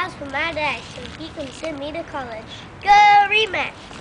class for my dad so he can send me to college. Go RE/MAX!